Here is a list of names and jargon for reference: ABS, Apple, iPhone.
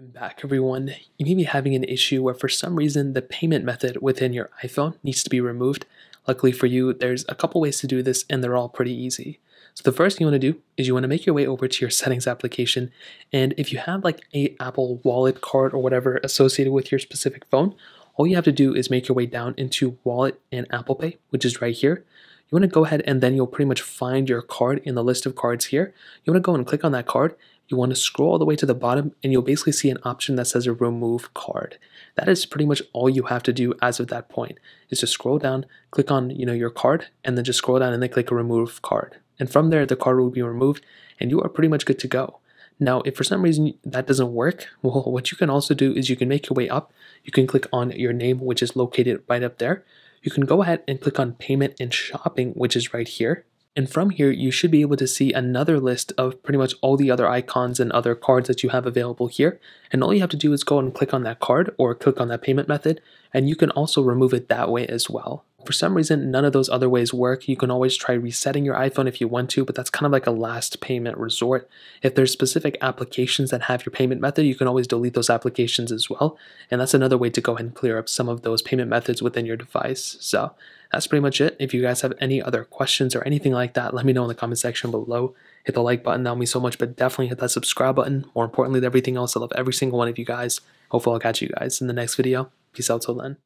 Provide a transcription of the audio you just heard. Back everyone, you may be having an issue where for some reason the payment method within your iPhone needs to be removed. Luckily for you, there's a couple ways to do this and they're all pretty easy. So the first thing you want to do is you want to make your way over to your settings application, and if you have like a Apple Wallet card or whatever associated with your specific phone, all you have to do is make your way down into Wallet and Apple Pay, which is right here. You want to go ahead and then you'll pretty much find your card in the list of cards here. You want to go and click on that card. You want to scroll all the way to the bottom and you'll basically see an option that says remove card. That is pretty much all you have to do as of that point, is just scroll down, click on your card, and then just scroll down and then click remove card. And from there the card will be removed and you are pretty much good to go. Now if for some reason that doesn't work, well, what you can also do is you can make your way up. You can click on your name, which is located right up there. You can go ahead and click on payment and shopping, which is right here. And from here, you should be able to see another list of pretty much all the other icons and other cards that you have available here. And all you have to do is go and click on that card or click on that payment method, and you can also remove it that way as well. For some reason, none of those other ways work. You can always try resetting your iPhone if you want to, but that's kind of like a last payment resort. If there's specific applications that have your payment method, you can always delete those applications as well. And that's another way to go ahead and clear up some of those payment methods within your device. So that's pretty much it. If you guys have any other questions or anything like that, let me know in the comment section below. Hit the like button, that would mean so much, but definitely hit that subscribe button. More importantly than everything else, I love every single one of you guys. Hopefully I'll catch you guys in the next video. Peace out till then.